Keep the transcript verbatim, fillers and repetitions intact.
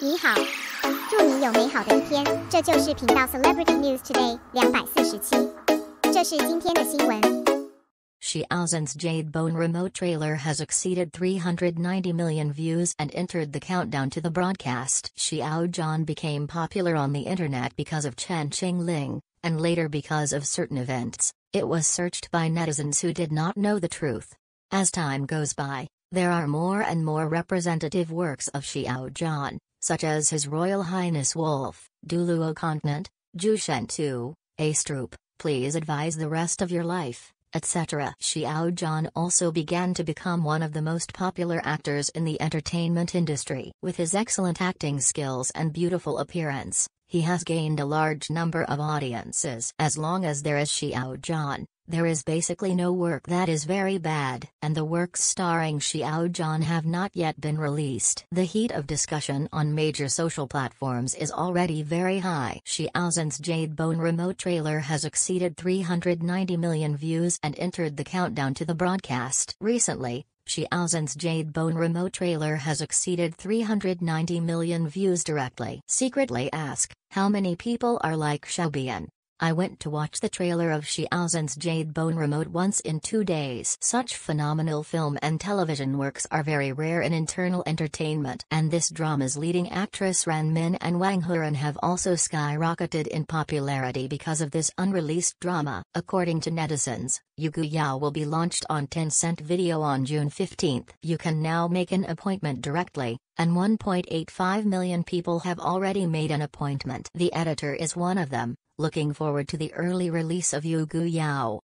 你好，祝你有美好的一天。这就是频道 Celebrity News Today two forty-seven，这是今天的新闻。Xiao Zhan's Jade Bone Remote trailer has exceeded three hundred ninety million views and entered the countdown to the broadcast. Xiao Zhan became popular on the internet because of Chen Qing Ling, and later because of certain events. It was searched by netizens who did not know the truth. As time goes by, there are more and more representative works of Xiao Zhan, such as His Royal Highness Wolf, Duluo Continent, Jushan Tu, Ace Troop, Please Advise the Rest of Your Life, et cetera. Xiao Zhan also began to become one of the most popular actors in the entertainment industry. With his excellent acting skills and beautiful appearance, he has gained a large number of audiences. As long as there is Xiao Zhan, there is basically no work that is very bad, and the works starring Xiao Zhan have not yet been released. The heat of discussion on major social platforms is already very high. Xiao Zhan's Jade Bone Remote trailer has exceeded three hundred ninety million views and entered the countdown to the broadcast. Recently, Xiao Zhan's Jade Bone Remote trailer has exceeded three hundred ninety million views directly. Secretly ask, how many people are like Xiaobian? I went to watch the trailer of Xiao Zhan's Jade Bone Remote once in two days. Such phenomenal film and television works are very rare in internal entertainment. And this drama's leading actress Ran Min and Wang Huran have also skyrocketed in popularity because of this unreleased drama. According to netizens, Yugu Yao will be launched on Tencent Video on June fifteenth. You can now make an appointment directly, and one point eight five million people have already made an appointment. The editor is one of them. Looking forward to the early release of Yugu Yao.